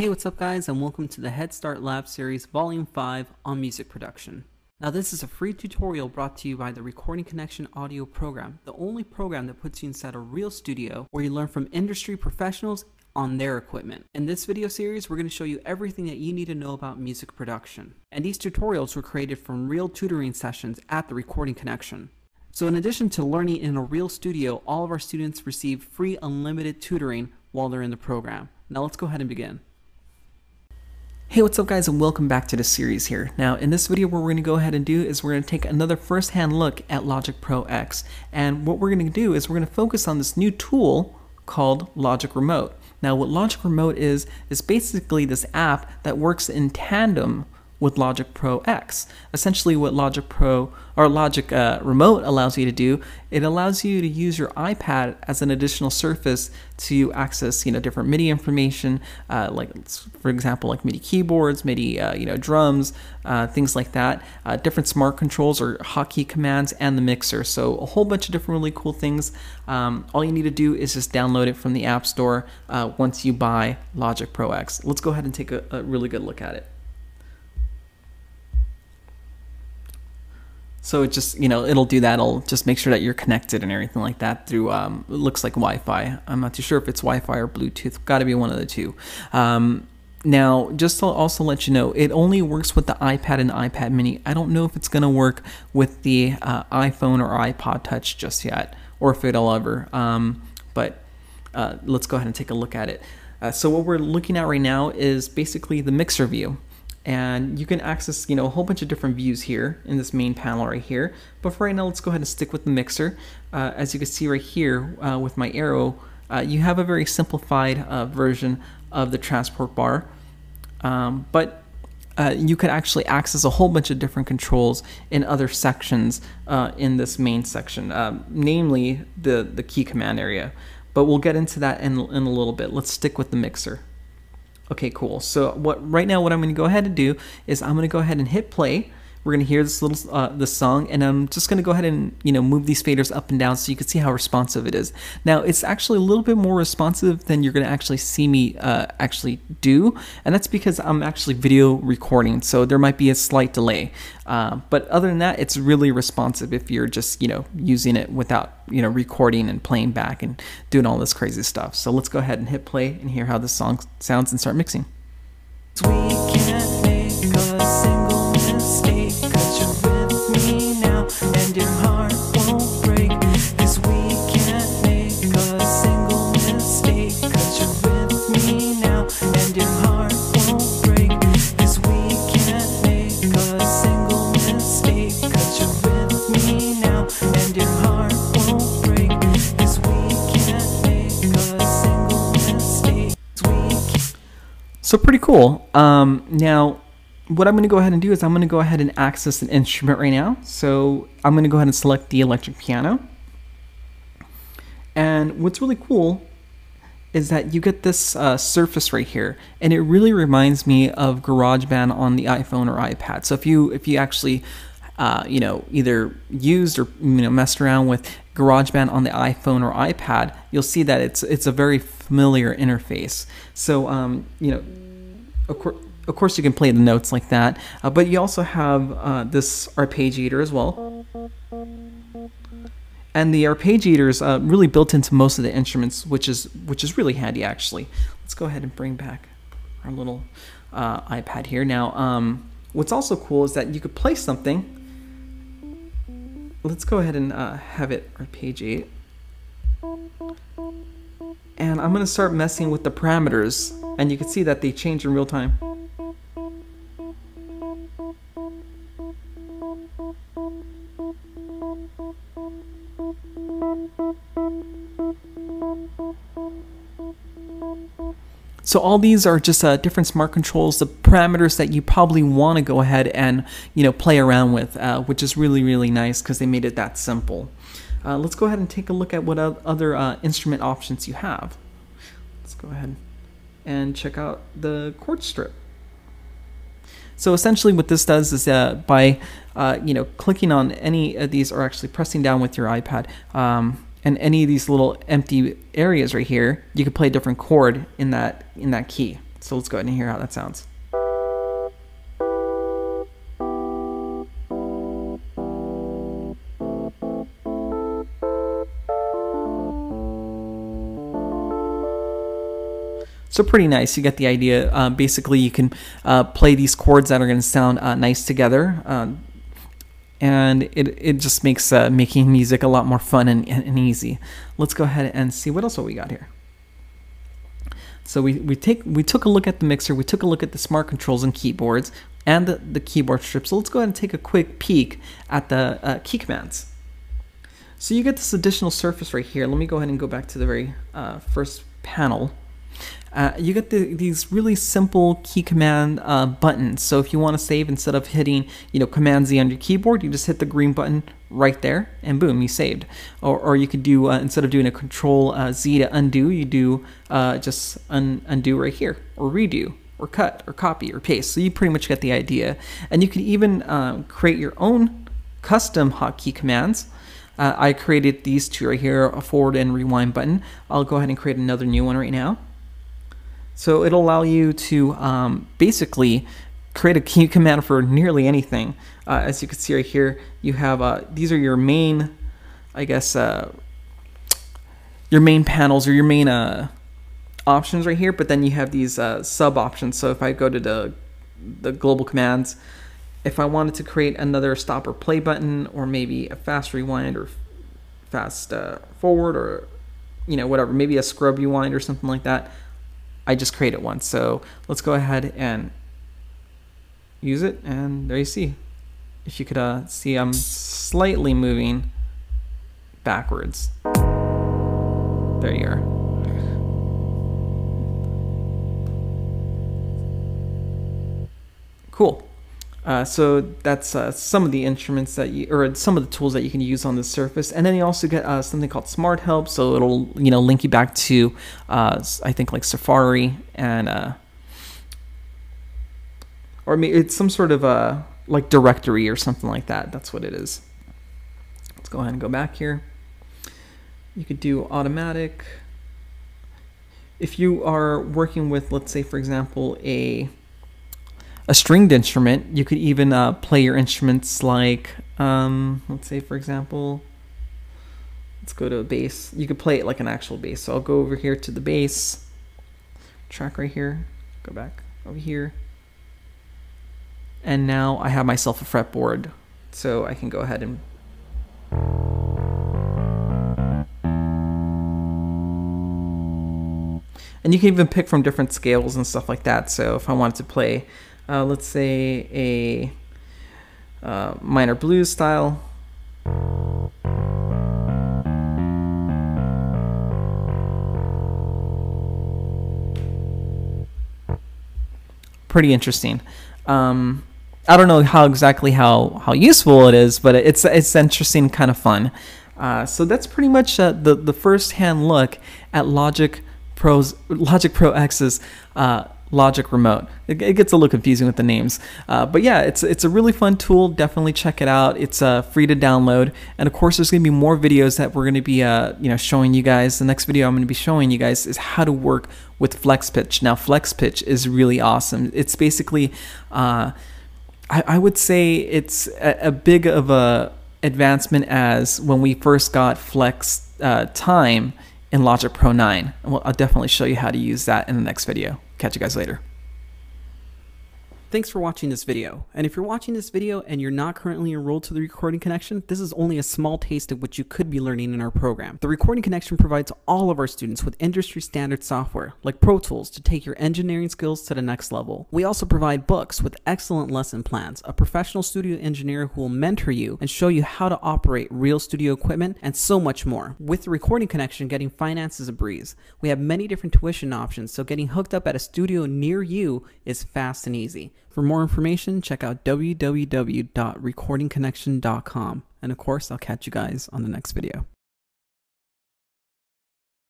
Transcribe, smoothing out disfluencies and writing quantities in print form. Hey, what's up guys, and welcome to the Head Start Lab series volume 5 on music production. Now this is a free tutorial brought to you by the Recording Connection Audio program, the only program that puts you inside a real studio where you learn from industry professionals on their equipment. In this video series, we're going to show you everything that you need to know about music production. And these tutorials were created from real tutoring sessions at the Recording Connection. So in addition to learning in a real studio, all of our students receive free unlimited tutoring while they're in the program. Now let's go ahead and begin. Hey, what's up guys, and welcome back to the series here. Now in this video, what we're gonna go ahead and do is we're gonna take another first-hand look at Logic Pro X. And what we're gonna do is we're gonna focus on this new tool called Logic Remote. Now what Logic Remote is basically this app that works in tandem with Logic Pro X. Essentially what Logic Remote allows you to do, it allows you to use your iPad as an additional surface to access, different MIDI information, like for example, like MIDI keyboards, MIDI, drums, things like that, different smart controls or hotkey commands, and the mixer. So a whole bunch of different really cool things. All you need to do is just download it from the App Store once you buy Logic Pro X. Let's go ahead and take a really good look at it. So it just, it'll do that. It'll just make sure that you're connected and everything like that through, it looks like Wi-Fi. I'm not too sure if it's Wi-Fi or Bluetooth. Got to be one of the two. Now, just to also let you know, it only works with the iPad and iPad Mini. I don't know if it's going to work with the iPhone or iPod Touch just yet, or if it'll ever. But let's go ahead and take a look at it. So what we're looking at right now is basically the mixer view. And you can access, a whole bunch of different views here in this main panel right here. But for right now, let's go ahead and stick with the mixer. As you can see right here with my arrow, you have a very simplified version of the transport bar. But you could actually access a whole bunch of different controls in other sections in this main section, namely the key command area. But we'll get into that in a little bit. Let's stick with the mixer. Okay, cool. So right now what I'm going to go ahead and do is I'm going to go ahead and hit play. We're going to hear this little this song, and I'm just going to go ahead and move these faders up and down so you can see how responsive it is. Now it's actually a little bit more responsive than you're going to actually see me actually do, and that's because I'm actually video recording, so there might be a slight delay. But other than that, it's really responsive if you're just using it without recording and playing back and doing all this crazy stuff. So let's go ahead and hit play and hear how this song sounds and start mixing. We can't make a single mistake, 'cause you're with me now and your heart won't break. 'Cause we can't make a single mistake, 'cause you're with me now and your heart won't break. 'Cause we can't make a single mistake, 'cause you're with me now and your heart won't break. So pretty cool. Now, what I'm going to go ahead and do is I'm going to go ahead and access an instrument right now. So I'm going to go ahead and select the electric piano. And what's really cool is that you get this surface right here, and it really reminds me of GarageBand on the iPhone or iPad. So if you actually either used or messed around with GarageBand on the iPhone or iPad, you'll see that it's a very familiar interface. So of course you can play the notes like that, but you also have this arpeggiator as well. And the arpeggiator is really built into most of the instruments, which is really handy actually. Let's go ahead and bring back our little iPad here now. What's also cool is that you could play something. Let's go ahead and have it arpeggiate. And I'm going to start messing with the parameters, and you can see that they change in real time. So all these are just different smart controls, the parameters that you probably want to go ahead and play around with, which is really, really nice because they made it that simple. Let's go ahead and take a look at what other instrument options you have. Let's go ahead and check out the chord strip. So essentially what this does is by clicking on any of these, or actually pressing down with your iPad, and any of these little empty areas right here, you can play a different chord in that key. So let's go ahead and hear how that sounds. So pretty nice, you get the idea. Basically, you can play these chords that are going to sound nice together. And it just makes making music a lot more fun and easy. Let's go ahead and see what else we got here. So we took a look at the mixer, we took a look at the smart controls and keyboards, and the keyboard strip. So let's go ahead and take a quick peek at the key commands. So you get this additional surface right here. Let me go ahead and go back to the very first panel. You get these really simple key command buttons. So if you want to save, instead of hitting Command Z on your keyboard, you just hit the green button right there, and boom, you saved. Or you could do instead of doing a Control Z to undo, you do just undo right here, or redo, or cut, or copy, or paste. So you pretty much get the idea. And you could even create your own custom hotkey commands. I created these two right here, a forward and rewind button. I'll go ahead and create another new one right now. So it'll allow you to basically create a key command for nearly anything. As you can see right here, you have these are your main, I guess, your main panels or your main options right here. But then you have these sub options. So if I go to the global commands, if I wanted to create another stop or play button, or maybe a fast rewind or fast forward, or whatever, maybe a scrub rewind or something like that. I just created one, so let's go ahead and use it, and there you see. If you could see, I'm slightly moving backwards. There you are. Cool. So that's some of the instruments that you, or some of the tools that you can use on the Surface, and then you also get something called Smart Help, so it'll link you back to I think like Safari and or maybe it's some sort of like directory or something like that. That's what it is. Let's go ahead and go back here. You could do automatic. If you are working with, let's say for example, a stringed instrument, you could even play your instruments like, let's say for example, let's go to a bass. You could play it like an actual bass. So I'll go over here to the bass track right here, go back over here. And now I have myself a fretboard. So I can go ahead and you can even pick from different scales and stuff like that. So if I wanted to play, let's say a minor blues style. Pretty interesting. I don't know exactly how useful it is, but it's interesting, kind of fun. So that's pretty much the first-hand look at Logic Pro X's Logic Remote. It gets a little confusing with the names, but yeah, it's a really fun tool. Definitely check it out. It's free to download, and of course, there's going to be more videos that we're going to be showing you guys. The next video I'm going to be showing you guys is how to work with FlexPitch. Now, FlexPitch is really awesome. It's basically, I would say it's a big of a advancement as when we first got Flex Time in Logic Pro 9. Well, I'll definitely show you how to use that in the next video. Catch you guys later. Thanks for watching this video. And if you're watching this video and you're not currently enrolled to the Recording Connection, this is only a small taste of what you could be learning in our program. The Recording Connection provides all of our students with industry standard software like Pro Tools to take your engineering skills to the next level. We also provide books with excellent lesson plans, a professional studio engineer who will mentor you and show you how to operate real studio equipment, and so much more. With the Recording Connection, getting finance is a breeze. We have many different tuition options, so getting hooked up at a studio near you is fast and easy. For more information, check out www.recordingconnection.com. And of course, I'll catch you guys on the next video.